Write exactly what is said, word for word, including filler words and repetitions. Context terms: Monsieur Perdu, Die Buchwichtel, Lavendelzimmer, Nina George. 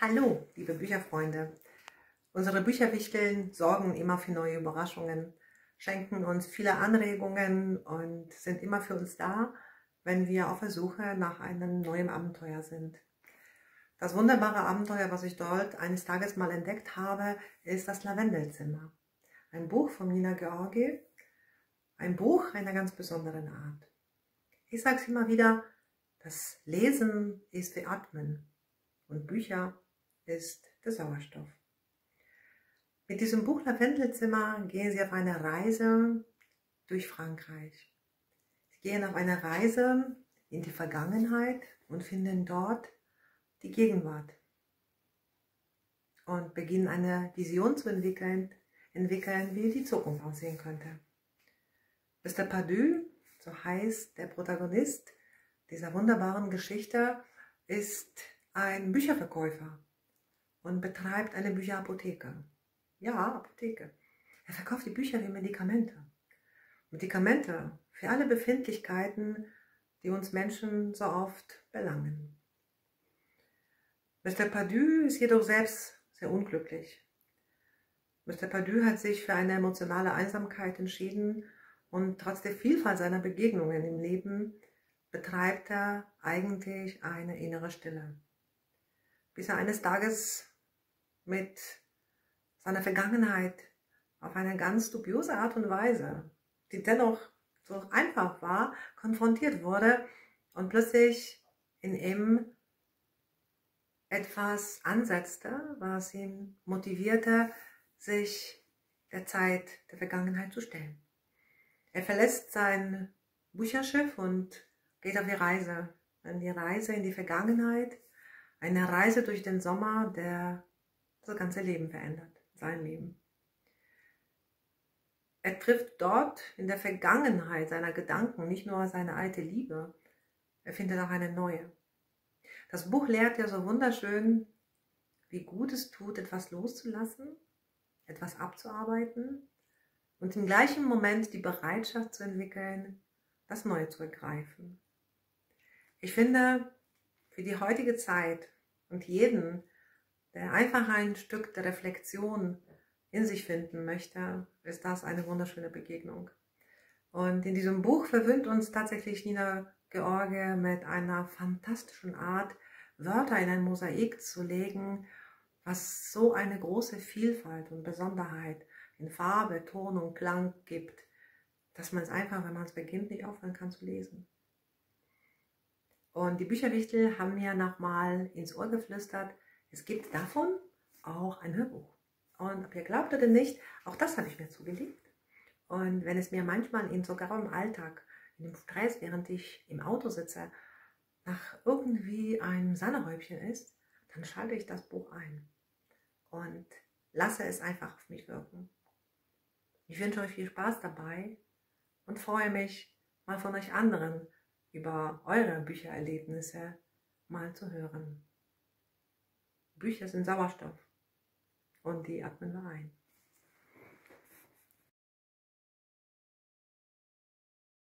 Hallo, liebe Bücherfreunde. Unsere Bücherwichteln sorgen immer für neue Überraschungen, schenken uns viele Anregungen und sind immer für uns da, wenn wir auf der Suche nach einem neuen Abenteuer sind. Das wunderbare Abenteuer, was ich dort eines Tages mal entdeckt habe, ist das Lavendelzimmer. Ein Buch von Nina George, ein Buch einer ganz besonderen Art. Ich sage es immer wieder, das Lesen ist wie Atmen und Bücher ist der Sauerstoff. Mit diesem Buch Lavendelzimmer gehen Sie auf eine Reise durch Frankreich. Sie gehen auf eine Reise in die Vergangenheit und finden dort die Gegenwart und beginnen eine Vision zu entwickeln, entwickeln, wie die Zukunft aussehen könnte. Monsieur Perdu, so heißt der Protagonist dieser wunderbaren Geschichte, ist ein Bücherverkäufer und betreibt eine Bücherapotheke. Ja, Apotheke. Er verkauft die Bücher wie Medikamente. Medikamente für alle Befindlichkeiten, die uns Menschen so oft belangen. Monsieur Perdu ist jedoch selbst sehr unglücklich. Monsieur Perdu hat sich für eine emotionale Einsamkeit entschieden und trotz der Vielfalt seiner Begegnungen im Leben betreibt er eigentlich eine innere Stille. Bis er eines Tages mit seiner Vergangenheit auf eine ganz dubiose Art und Weise, die dennoch so einfach war, konfrontiert wurde und plötzlich in ihm etwas ansetzte, was ihn motivierte, sich der Zeit der Vergangenheit zu stellen. Er verlässt sein Bücherschiff und geht auf die Reise, an die Reise in die Vergangenheit, eine Reise durch den Sommer, der das ganze Leben verändert. Sein Leben. Er trifft dort in der Vergangenheit seiner Gedanken nicht nur seine alte Liebe, er findet auch eine neue. Das Buch lehrt ja so wunderschön, wie gut es tut, etwas loszulassen, etwas abzuarbeiten und im gleichen Moment die Bereitschaft zu entwickeln, das Neue zu ergreifen. Ich finde, für die heutige Zeit und jeden, der einfach ein Stück der Reflexion in sich finden möchte, ist das eine wunderschöne Begegnung. Und in diesem Buch verwöhnt uns tatsächlich Nina George mit einer fantastischen Art, Wörter in ein Mosaik zu legen, was so eine große Vielfalt und Besonderheit in Farbe, Ton und Klang gibt, dass man es einfach, wenn man es beginnt, nicht aufhören kann zu lesen. Und die Bücherwichtel haben mir nochmal ins Ohr geflüstert, es gibt davon auch ein Hörbuch. Und ob ihr glaubt oder nicht, auch das habe ich mir zugelegt. Und wenn es mir manchmal in sogar im Alltag, in dem Stress, während ich im Auto sitze, nach irgendwie einem Sahnehäubchen ist, dann schalte ich das Buch ein und lasse es einfach auf mich wirken. Ich wünsche euch viel Spaß dabei und freue mich, mal von euch anderen über eure Büchererlebnisse mal zu hören. Bücher sind Sauerstoff und die atmen wir ein.